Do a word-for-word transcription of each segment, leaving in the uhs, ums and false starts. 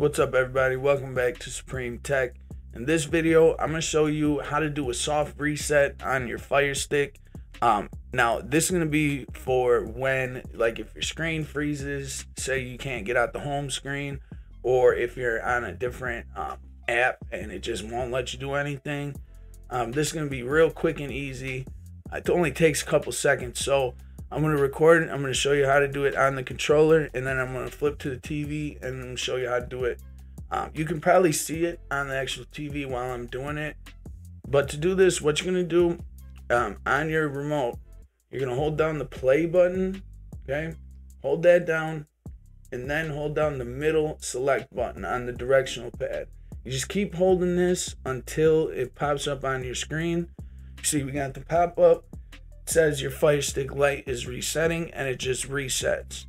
What's up everybody, welcome back to Supreme Tech. In this video I'm going to show you how to do a soft reset on your Fire Stick. Um, now this is going to be for when, like, if your screen freezes, say you can't get out the home screen, or if you're on a different um, app and it just won't let you do anything. Um, this is going to be real quick and easy. It only takes a couple seconds. So I'm going to record it. I'm going to show you how to do it on the controller, and then I'm going to flip to the T V and I'm going to show you how to do it. Um, you can probably see it on the actual T V while I'm doing it. But to do this, what you're going to do um, on your remote, you're going to hold down the play button. Okay, hold that down and then hold down the middle select button on the directional pad. You just keep holding this until it pops up on your screen. See, we got the pop up. Says your Fire Stick light is resetting, and it just resets.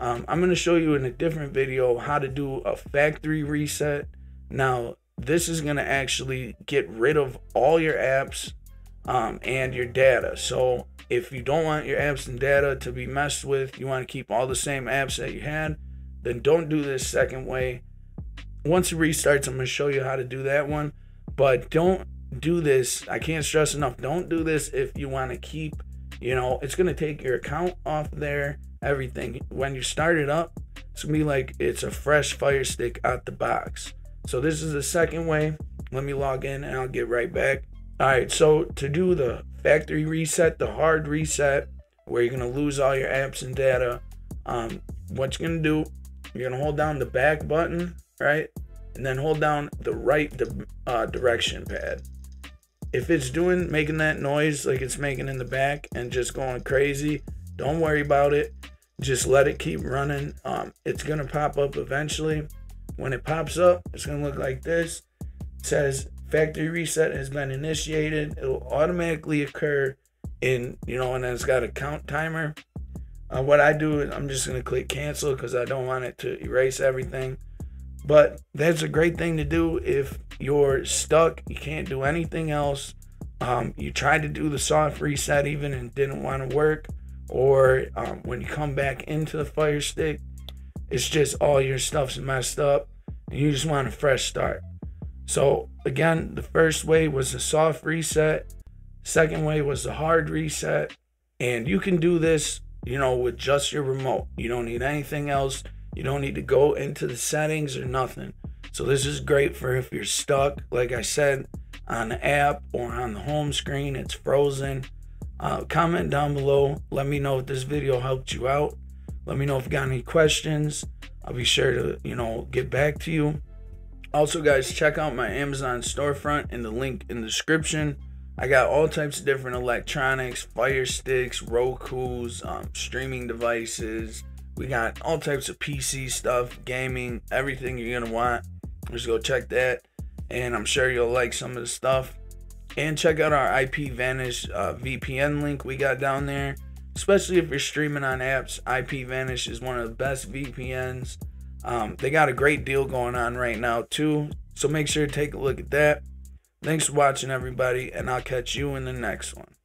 um, I'm going to show you in a different video how to do a factory reset. Now this is going to actually get rid of all your apps um, and your data. So if you don't want your apps and data to be messed with, you want to keep all the same apps that you had, then don't do this second way. Once it restarts, I'm going to show you how to do that one, but don't do this. I can't stress enough, don't do this if you want to keep, you know, it's going to take your account off there, everything. When you start it up, it's gonna be like it's a fresh Fire Stick out the box. So this is the second way. Let me log in and I'll get right back. All right, so to do the factory reset, the hard reset, where you're going to lose all your apps and data, um what you're going to do, you're going to hold down the back button, right, and then hold down the right uh, direction pad. If it's doing making that noise like it's making in the back and just going crazy, don't worry about it. Just let it keep running. Um, it's going to pop up eventually. When it pops up, it's going to look like this. It says factory reset has been initiated. It will automatically occur in, you know, and then it's got a count timer. Uh, what I do is I'm just going to click cancel because I don't want it to erase everything. But that's a great thing to do if you're stuck, you can't do anything else. Um, you tried to do the soft reset even and didn't want to work, or um, when you come back into the Fire Stick, it's just all your stuff's messed up and you just want a fresh start. So again, the first way was the soft reset. Second way was the hard reset. And you can do this, you know, with just your remote. You don't need anything else. You don't need to go into the settings or nothing. So this is great for if you're stuck, like I said, on the app or on the home screen, it's frozen. Uh, comment down below. Let me know if this video helped you out. Let me know if you got any questions. I'll be sure to, you know, get back to you. Also guys, check out my Amazon storefront and the link in the description. I got all types of different electronics, Fire Sticks, Rokus, um, streaming devices. We got all types of P C stuff, gaming, everything you're gonna want. Just go check that, and I'm sure you'll like some of the stuff. And check out our IPVanish uh, V P N link we got down there. Especially if you're streaming on apps, IPVanish is one of the best V P Ns. Um, they got a great deal going on right now too, so make sure to take a look at that. Thanks for watching everybody, and I'll catch you in the next one.